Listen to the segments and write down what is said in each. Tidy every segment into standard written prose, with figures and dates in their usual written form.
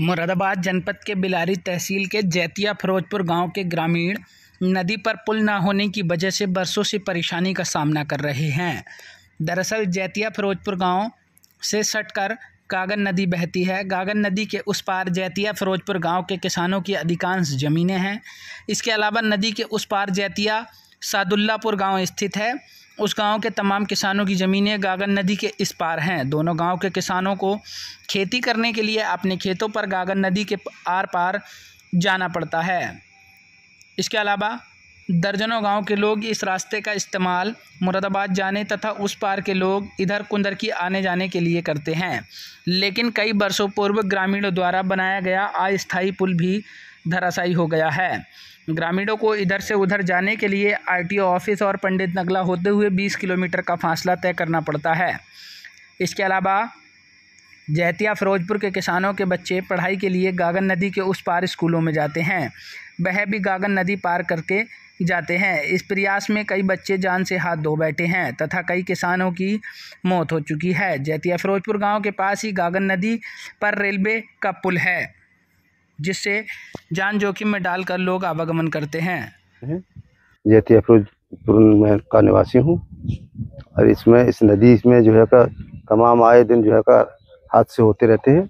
मुरादाबाद जनपद के बिलारी तहसील के जैतिया फिरोजपुर गांव के ग्रामीण नदी पर पुल न होने की वजह से बरसों से परेशानी का सामना कर रहे हैं। दरअसल जैतिया फिरोजपुर गांव से सटकर गांगन नदी बहती है। गांगन नदी के उस पार जैतिया फिरोजपुर गांव के किसानों की अधिकांश ज़मीनें हैं। इसके अलावा नदी के उस पार जैतिया सादुल्लापुर गांव स्थित है। उस गांव के तमाम किसानों की ज़मीनें गांगन नदी के इस पार हैं। दोनों गांव के किसानों को खेती करने के लिए अपने खेतों पर गांगन नदी के आर पार जाना पड़ता है। इसके अलावा दर्जनों गांव के लोग इस रास्ते का इस्तेमाल मुरादाबाद जाने तथा उस पार के लोग इधर कुंदर की आने जाने के लिए करते हैं, लेकिन कई वर्षों पूर्व ग्रामीणों द्वारा बनाया गया अस्थायी पुल भी धराशायी हो गया है। ग्रामीणों को इधर से उधर जाने के लिए आरटीओ ऑफिस और पंडित नगला होते हुए 20 किलोमीटर का फासला तय करना पड़ता है। इसके अलावा जैतिया फिरोजपुर के किसानों के बच्चे पढ़ाई के लिए गांगन नदी के उस पार स्कूलों में जाते हैं। वह भी गांगन नदी पार करके जाते हैं। इस प्रयास में कई बच्चे जान से हाथ धो बैठे हैं तथा कई किसानों की मौत हो चुकी है। जैतिया फिरोजपुर गांव के पास ही गांगन नदी पर रेलवे का पुल है, जिससे जान जोखिम में डालकर लोग आवागमन करते हैं। जैतिया फिरोजपुर में का निवासी हूँ और इसमें इस नदी में जो है का तमाम आए दिन जो है का हादसे होते रहते हैं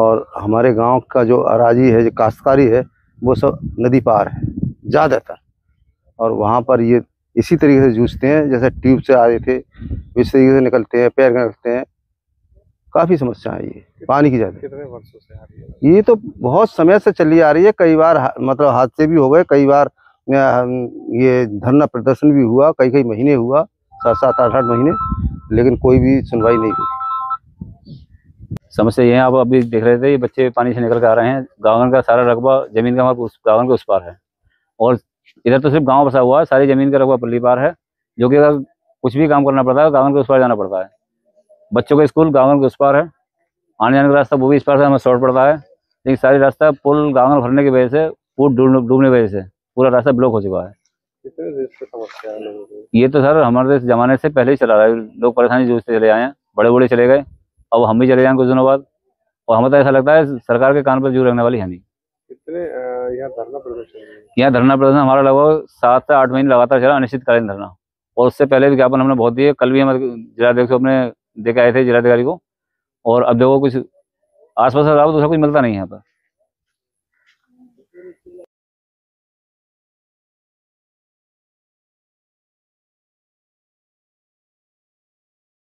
और हमारे गांव का जो अराजी है, जो काश्तकारी है, वो सब नदी पार है ज़्यादातर और वहाँ पर ये इसी तरीके से जूझते हैं। जैसे ट्यूब से आ रहे थे इस तरीके से निकलते हैं, पैर निकलते हैं। काफ़ी समस्या है ये पानी की ज़्यादा। कितने वर्षों से आ रही है? ये तो बहुत समय से चली आ रही है। कई बार मतलब हादसे भी हो गए, कई बार ये धरना प्रदर्शन भी हुआ, कई कई महीने हुआ, 7-8 महीने, लेकिन कोई भी सुनवाई नहीं हुई। समस्या ये है, आप अभी देख रहे थे, ये बच्चे पानी से निकल के आ रहे हैं। गांगन का सारा रकबा जमीन का हमारे गांगन के उस पार है और इधर तो सिर्फ गाँव बसा हुआ है। सारी जमीन का रकबा पल्ली पार है, जो कि अगर कुछ भी काम करना पड़ता है गांगन के उस पार जाना पड़ता है। बच्चों का स्कूल गांगन के उस पार है, आने जाने का रास्ता वो भी इस पार से हमें शॉर्ट पड़ता है, लेकिन सारी रास्ता पुल गांगन भरने की वजह से, पुल डूबने की वजह से पूरा रास्ता ब्लॉक हो चुका है। ये तो सर हमारे जमाने से पहले ही चला रहा है। लोग परेशानी जूझते चले आए हैं, बड़े बूढ़े चले गए, अब हम भी चले जाएँ कुछ दिनों बाद। और हमें तो ऐसा लगता है सरकार के कान पर जू रखने वाली है नहीं। यहाँ धरना प्रदर्शन हमारा लगभग 7 से 8 महीने लगातार चला, अनिश्चितकालीन धरना। और उससे पहले भी ज्ञापन हमने बहुत दिए। कल भी हम जिलाध्यक्ष अपने देखे आए थे जिलाधिकारी को, और अब देखो कुछ आसपास तो सब कुछ मिलता नहीं है यहाँ पर।